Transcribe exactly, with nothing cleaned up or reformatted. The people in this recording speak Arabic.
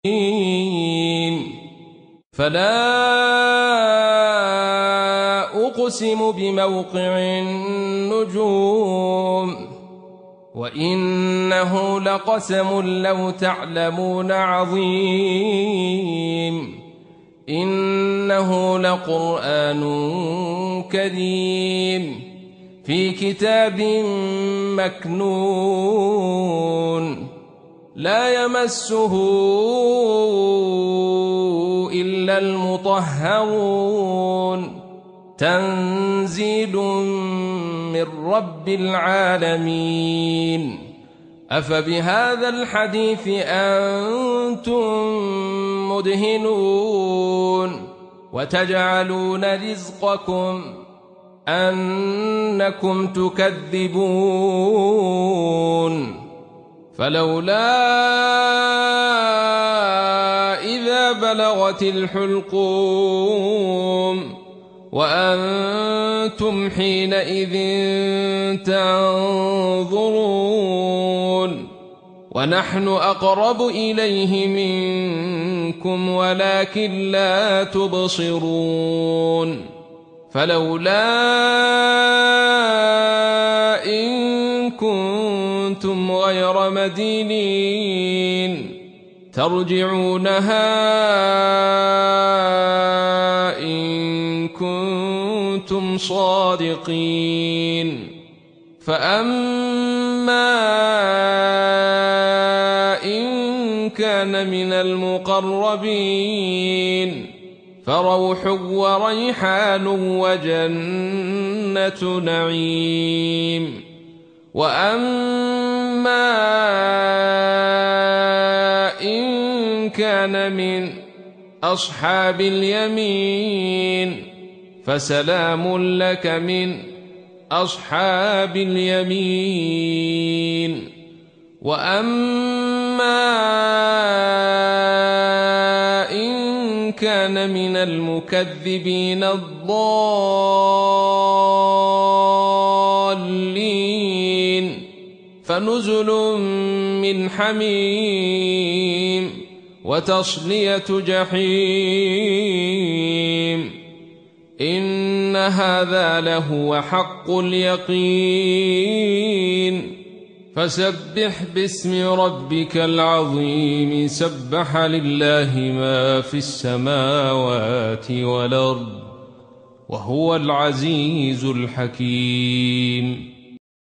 فلا أقسم بموقع النجوم وإنه لقسم لو تعلمون عظيم إنه لقرآن كريم في كتاب مكنون لا يمسه إلا المطهرون تنزيل من رب العالمين أفبهذا الحديث أنتم مدهنون وتجعلون رزقكم أنكم تكذبون فلولا إذا بلغت الحلقوم وأنتم حينئذ تنظرون ونحن أقرب إليه منكم ولكن لا تبصرون فلولا إن كنتم غير مدينين ترجعونها إن كنتم صادقين فأما إن كان من المقربين فروح وريحان وجنة نعيم وأما إن كان من أصحاب اليمين فسلام لك من أصحاب اليمين وأما إن كان من المكذبين الضالين فنزل من حميم وتصلية جحيم إن هذا لهو حق اليقين فسبح باسم ربك العظيم سبح لله ما في السماوات والأرض وهو العزيز الحكيم.